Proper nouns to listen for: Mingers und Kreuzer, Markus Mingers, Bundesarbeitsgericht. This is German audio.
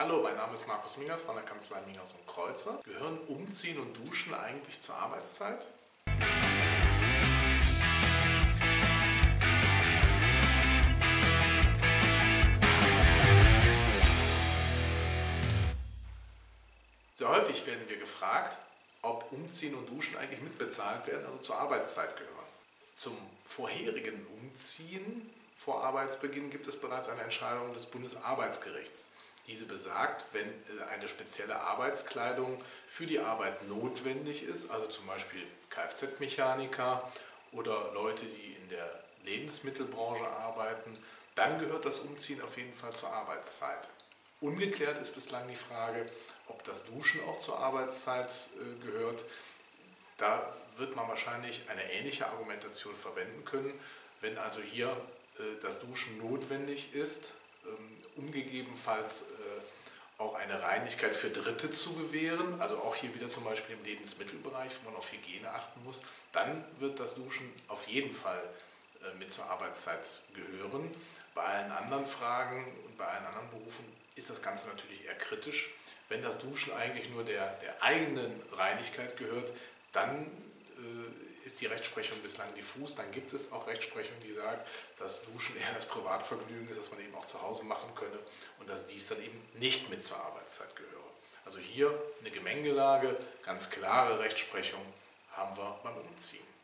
Hallo, mein Name ist Markus Mingers von der Kanzlei Mingers und Kreuzer. Gehören Umziehen und Duschen eigentlich zur Arbeitszeit? Sehr häufig werden wir gefragt, ob Umziehen und Duschen eigentlich mitbezahlt werden, also zur Arbeitszeit gehören. Zum vorherigen Umziehen vor Arbeitsbeginn gibt es bereits eine Entscheidung des Bundesarbeitsgerichts. Diese besagt, wenn eine spezielle Arbeitskleidung für die Arbeit notwendig ist, also zum Beispiel Kfz-Mechaniker oder Leute, die in der Lebensmittelbranche arbeiten, dann gehört das Umziehen auf jeden Fall zur Arbeitszeit. Ungeklärt ist bislang die Frage, ob das Duschen auch zur Arbeitszeit gehört. Da wird man wahrscheinlich eine ähnliche Argumentation verwenden können, wenn also hier das Duschen notwendig ist, um gegebenenfalls auch eine Reinigkeit für Dritte zu gewähren, also auch hier wieder zum Beispiel im Lebensmittelbereich, wo man auf Hygiene achten muss, dann wird das Duschen auf jeden Fall mit zur Arbeitszeit gehören. Bei allen anderen Fragen und bei allen anderen Berufen ist das Ganze natürlich eher kritisch. Wenn das Duschen eigentlich nur der eigenen Reinigkeit gehört, dann ist die Rechtsprechung bislang diffus, dann gibt es auch Rechtsprechung, die sagt, dass Duschen eher das Privatvergnügen ist, das man eben auch zu Hause machen könne und dass dies dann eben nicht mit zur Arbeitszeit gehöre. Also hier eine Gemengelage, ganz klare Rechtsprechung haben wir beim Umziehen.